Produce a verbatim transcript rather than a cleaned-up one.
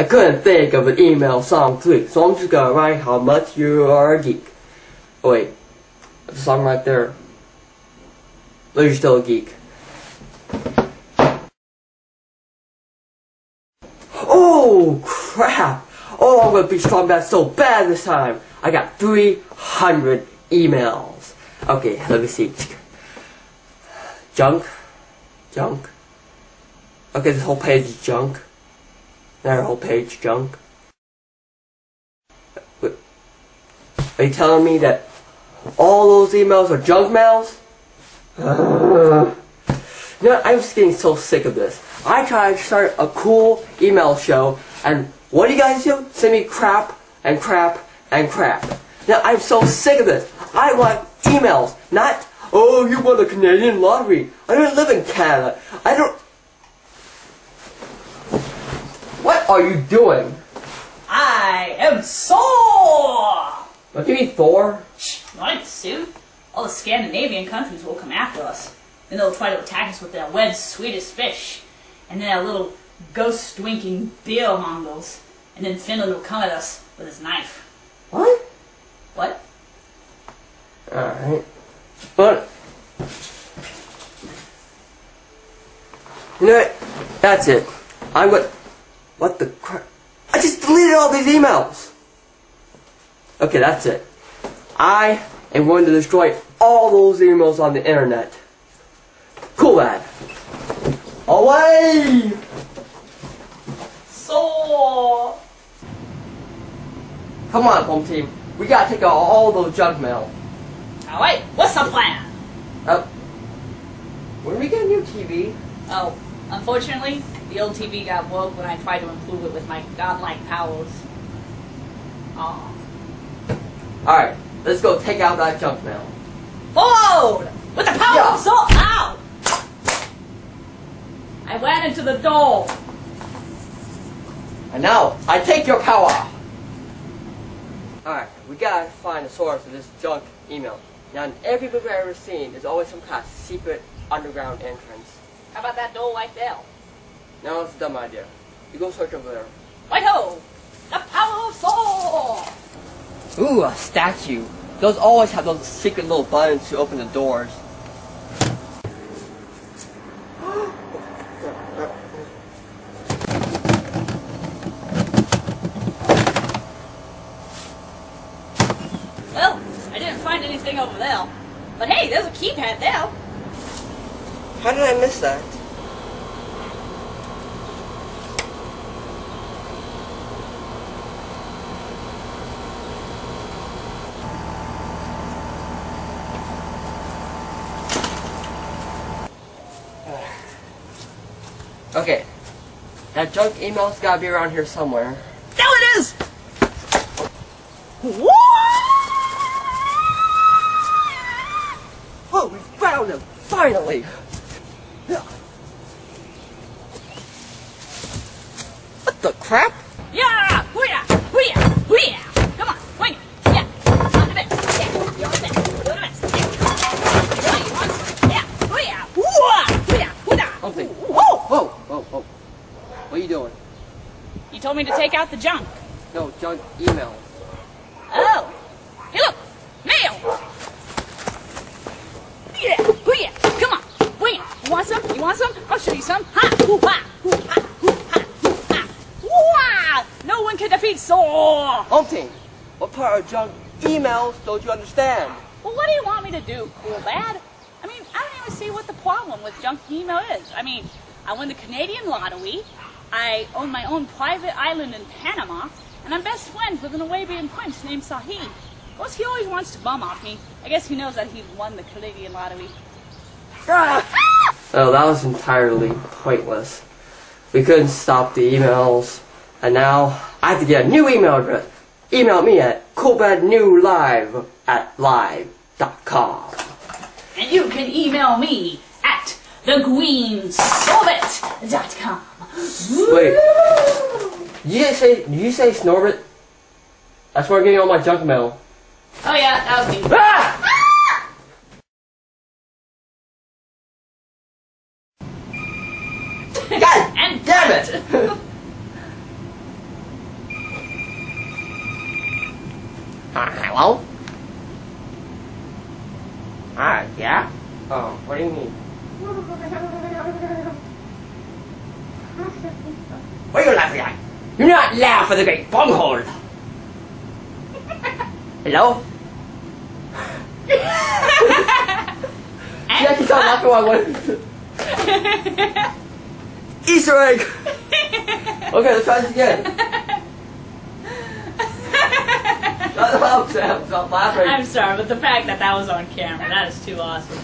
I couldn't think of an email song tweak, so I'm just gonna write how much you are a geek. Oh wait, the song right there. But you're still a geek. Oh crap! Oh, I'm gonna be Strong Bad so bad this time. I got three hundred emails. Okay, let me see. Junk, junk. Okay, this whole page is junk. That whole page junk. Are you telling me that all those emails are junk mails? Uh, you know, I'm just getting so sick of this. I try to start a cool email show, and what do you guys do? Send me crap and crap and crap. Now I'm so sick of this. I want emails, not oh you won the Canadian lottery. I don't live in Canada. I don't. What are you doing? I am sore. What do you mean Thor? Shh, not soon. All the Scandinavian countries will come after us, and they'll try to attack us with their webbed Swedish fish, and then our little ghost-drinking beer mongrels, and then Finland will come at us with his knife. What? What? Alright. But... You know what? That's it. I'm gonna... What the crap? I just deleted all these emails! Okay, that's it. I am going to destroy all those emails on the internet. Cool Bad. Away! So come on, home team. We gotta take out all those junk mail. Alright, what's the plan? Uh, when we get a new T V? Oh, unfortunately, the old T V got broke when I tried to improve it with my godlike powers. Aww. Alright, let's go take out that junk mail. Forward! With the power yeah. of soul! Ow! I ran into the door. And now, I take your power! Alright, we gotta find the source of this junk email. Now, in every book I've ever seen, there's always some kind of secret underground entrance. How about that door right there? No, it's a dumb idea. You go search over there. Right-ho! The power of soul! Ooh, a statue. Those always have those secret little buttons to open the doors. Well, I didn't find anything over there. But hey, there's a keypad there. How did I miss that? Okay, that junk email's gotta be around here somewhere. There it is! Whoa! Oh, we found him! Finally! What the crap? Yeah! Hoo-yah! Hoo-yah! Hoo-yah! Come on! Wait! Yeah! On the bench! Yeah! You're on the bench! You're on the bench! Yeah! You're on the bench! Yeah! Hoo-yah! Hoo-yah! Hoo-yah! Hoo-yah! Whoa, whoa, whoa. What are you doing? You told me to take out the junk. No, junk email. Oh. Hey, look. Mail. Yeah. Oh, yeah. Come on. Wait. You want some? You want some? I'll show you some. Ha. Hoo, ha. Hoo, ha. Hoo, ha. Hoo, ha. Wah. No one can defeat Saw. Umpteen, what part of junk emails don't you understand? Well, what do you want me to do, Cool Bad? I mean, I don't even see what the problem with junk email is. I mean... I won the Canadian lottery, I own my own private island in Panama, and I'm best friends with an Arabian prince named Sahib. Of course, he always wants to bum off me. I guess he knows that he won the Canadian lottery. Ah! Ah! Oh, that was entirely pointless. We couldn't stop the emails, and now I have to get a new email address. Email me at coolbadnewlive at live dot com. And you can email me at the green sorbet dot com. Wait. Did you say, did you say Snorbit? That's where I'm getting all my junk mail. Oh yeah, that was me. Ah! Ah! God and damn it! Uh, hello? Ah, uh, yeah? Oh, what do you mean? What are you laughing at? Do not laugh at the great bunghole! Hello? Yeah, I can tell that's what I wanted. Easter egg! Okay, let's try this again. Stop laughing. I'm sorry, but the fact that that was on camera, that is too awesome.